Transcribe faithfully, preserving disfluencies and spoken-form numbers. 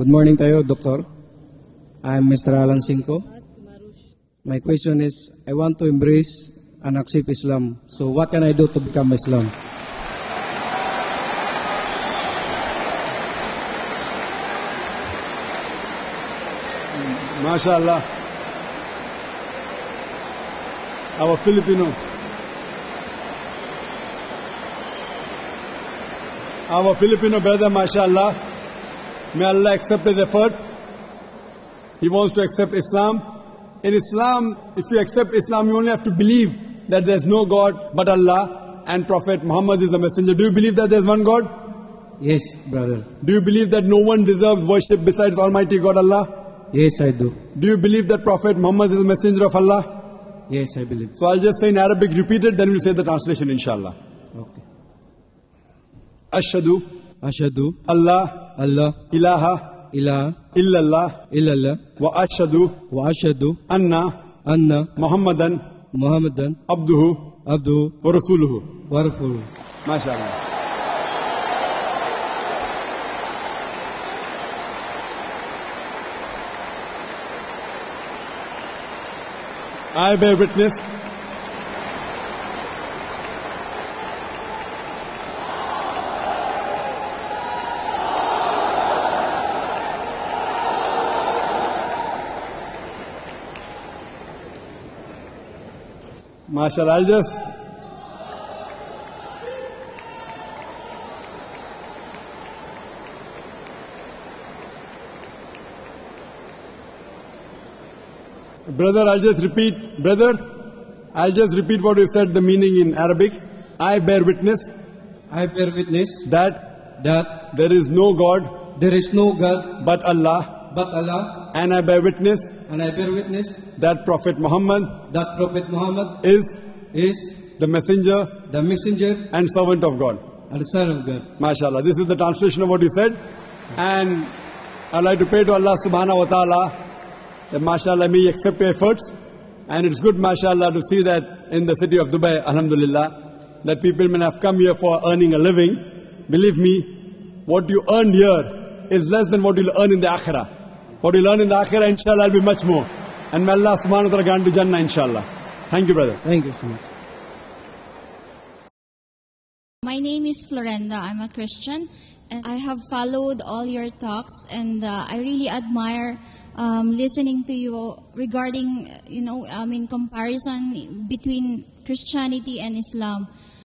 Good morning tayo, Doctor. I am Mister Alan Cinco. My question is, I want to embrace and accept Islam. So what can I do to become Islam? Masha Allah. Our Filipino. Our Filipino brother, Masha Allah. May Allah accept his effort. He wants to accept Islam. In Islam, if you accept Islam, you only have to believe that there's no God but Allah and Prophet Muhammad is the messenger. Do you believe that there's one God? Yes, brother. Do you believe that no one deserves worship besides Almighty God Allah? Yes, I do. Do you believe that Prophet Muhammad is the messenger of Allah? Yes, I believe. So I'll just say in Arabic, repeat it, then we'll say the translation, Inshallah. Okay. Ashhadu. Ashhadu. Allah. Allah. Ilaha. Ilaha illallah illallah wa ashhadu wa ashhadu anna anna Muhammadan Muhammadan abduhu abduhu wa rasuluhu wa rasuluhu. MashaAllah. I bear witness. MashaAllah, I'll just, brother, I'll just repeat, brother, I'll just repeat what you said, the meaning in Arabic. I bear witness, I bear witness that, that there is no God, there is no God but Allah. But Allah, and I bear witness, and I bear witness that Prophet Muhammad, that Prophet Muhammad is, is the messenger, the messenger and servant of God, and the servant of God. MashaAllah, this is the translation of what you said, and I'd like to pray to Allah Subhanahu Wa Taala that MashaAllah may accept your efforts, and it's good MashaAllah to see that in the city of Dubai, Alhamdulillah, that people may have come here for earning a living. Believe me, what you earn here is less than what you'll earn in the akhirah. What you learn in the akhirah, Inshallah, will be much more. And may Allah Subhanahu Wa Taala grant you Jannah, Inshallah. Thank you, brother. Thank you so much. My name is Florenda. I'm a Christian, and I have followed all your talks, and uh, I really admire um, listening to you regarding, you know, I mean, comparison between Christianity and Islam.